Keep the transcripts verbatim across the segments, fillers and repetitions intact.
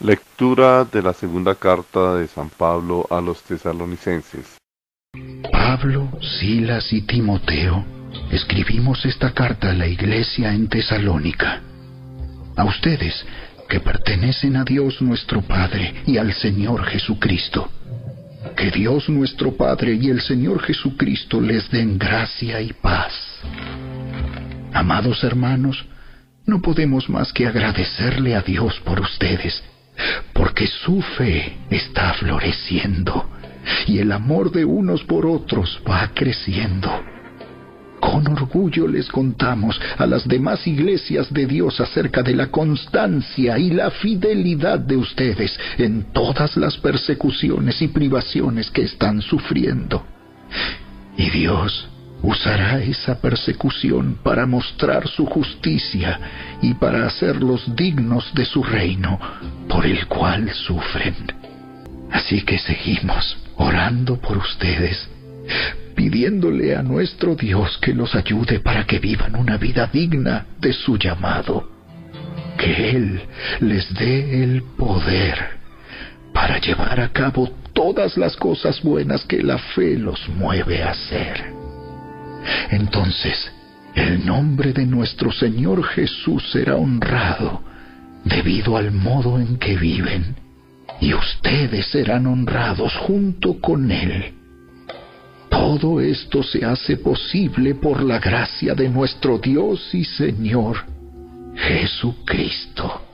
Lectura de la segunda carta de San Pablo a los Tesalonicenses. Pablo, Silas y Timoteo, escribimos esta carta a la iglesia en Tesalónica. A ustedes, que pertenecen a Dios nuestro Padre y al Señor Jesucristo. Que Dios nuestro Padre y el Señor Jesucristo les den gracia y paz. Amados hermanos, no podemos más que agradecerle a Dios por ustedes, porque su fe está floreciendo y el amor de unos por otros va creciendo. Con orgullo les contamos a las demás iglesias de Dios acerca de la constancia y la fidelidad de ustedes en todas las persecuciones y privaciones que están sufriendo. Y Dios usará esa persecución para mostrar su justicia y para hacerlos dignos de su reino, por el cual sufren. Así que seguimos orando por ustedes, pidiéndole a nuestro Dios que los ayude para que vivan una vida digna de su llamado. Que Él les dé el poder para llevar a cabo todas las cosas buenas que la fe los mueve a hacer. Entonces, el nombre de nuestro Señor Jesús será honrado debido al modo en que viven, y ustedes serán honrados junto con Él. Todo esto se hace posible por la gracia de nuestro Dios y Señor, Jesucristo.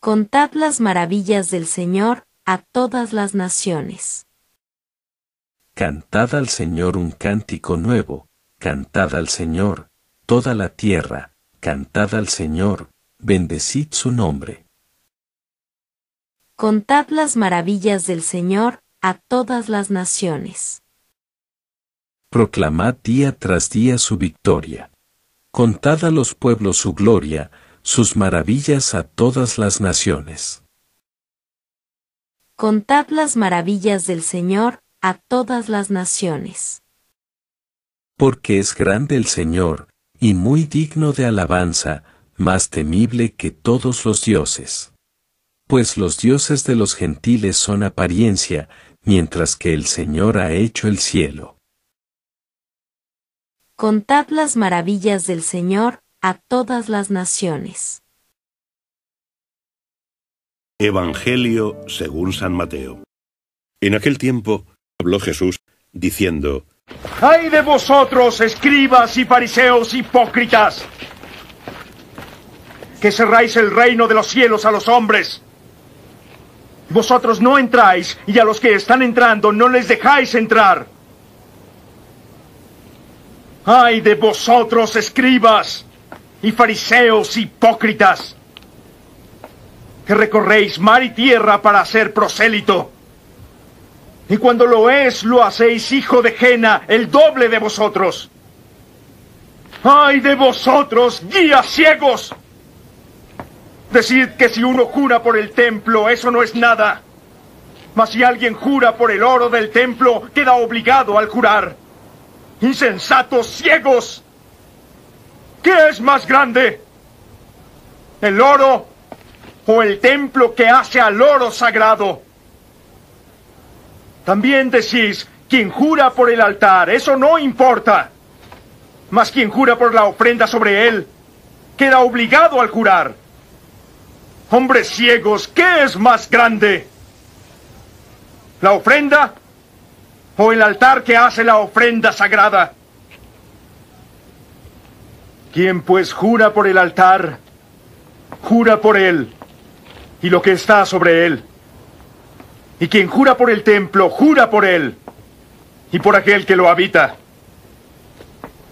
Contad las maravillas del Señor a todas las naciones. Cantad al Señor un cántico nuevo, cantad al Señor, toda la tierra, cantad al Señor, bendecid su nombre. Contad las maravillas del Señor a todas las naciones. Proclamad día tras día su victoria. Contad a los pueblos su gloria, sus maravillas a todas las naciones. Contad las maravillas del Señor a todas las naciones. Porque es grande el Señor, y muy digno de alabanza, más temible que todos los dioses. Pues los dioses de los gentiles son apariencia, mientras que el Señor ha hecho el cielo. Contad las maravillas del Señor a todas las naciones. Evangelio según San Mateo. En aquel tiempo habló Jesús diciendo: ¡Ay de vosotros, escribas y fariseos hipócritas, que cerráis el reino de los cielos a los hombres! Vosotros no entráis, y a los que están entrando no les dejáis entrar. ¡Ay de vosotros, escribas y fariseos hipócritas, que recorréis mar y tierra para hacer prosélito! Y cuando lo es, lo hacéis hijo de Gehena, el doble de vosotros. ¡Ay de vosotros, guías ciegos! Decid que si uno jura por el templo, eso no es nada. Mas si alguien jura por el oro del templo, queda obligado al jurar. ¡Insensatos ciegos! ¿Qué es más grande? ¿El oro o el templo que hace al oro sagrado? También decís: quien jura por el altar, eso no importa. Mas quien jura por la ofrenda sobre él, queda obligado al jurar. ¡Hombres ciegos! ¿Qué es más grande? ¿La ofrenda o el altar que hace la ofrenda sagrada? Quien pues jura por el altar, jura por él y lo que está sobre él. Y quien jura por el templo, jura por él y por aquel que lo habita.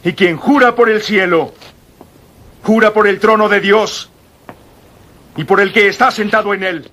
Y quien jura por el cielo, jura por el trono de Dios y por el que está sentado en él.